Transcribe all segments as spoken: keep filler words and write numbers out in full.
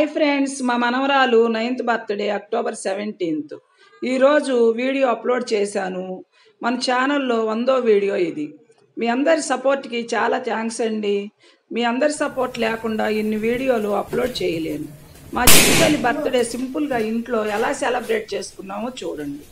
Hi friends, మా మనవరాలు ninth birthday October seventeenth. ఈరోజు వీడియో అప్లోడ్ చేశాను. మన ఛానల్లో వందో వీడియో ఇది. మీ అందరి సపోర్ట్కి చాలా థ్యాంక్స్ అండి. మీ అందరి సపోర్ట్ లేకుండా ఇన్ని వీడియోలు అప్లోడ్ చేయలేను. మా చిన్నతల్లి బర్త్డే సింపుల్గా ఇంట్లో ఎలా సెలబ్రేట్ చేసుకున్నామో చూడండి.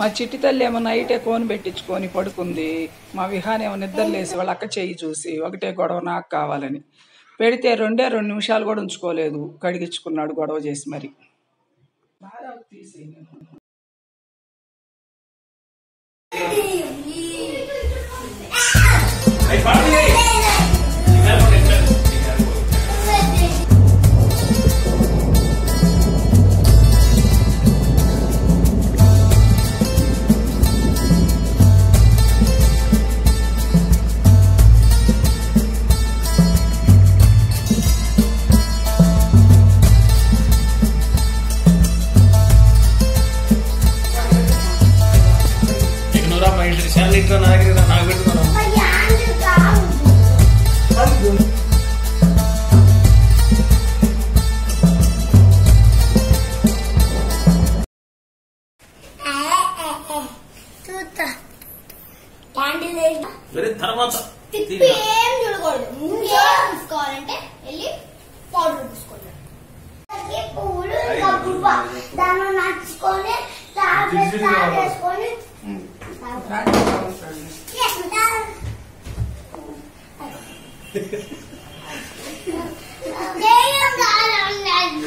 మా చిట్టి తల్లి ఏమో నైటే కోను పెట్టించుకొని పడుకుంది. మా విహాన్ ఏమో నిద్రలేసి వాళ్ళ అక్క చెయ్యి చూసి ఒకటే గొడవ నాకు కావాలని పెడితే రెండే రెండు నిమిషాలు కూడా ఉంచుకోలేదు, కడిగించుకున్నాడు గొడవ చేసి. మరి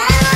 Oh,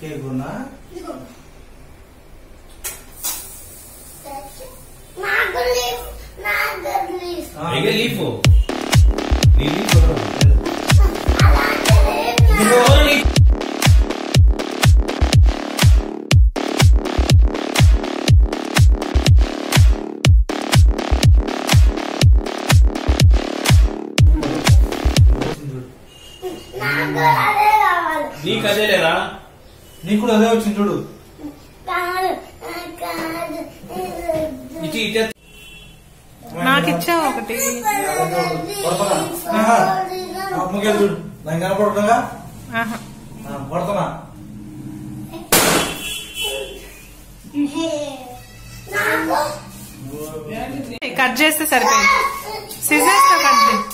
¿Qué guna? Reliefo. Reliefo. Ni cade le ra. Ni culo de ocho chudu. Iti నాకు ఇచ్చా ఒకటి కట్ చేస్తే సరిపోయింది, సిజర్స్ తో కట్ చేయి.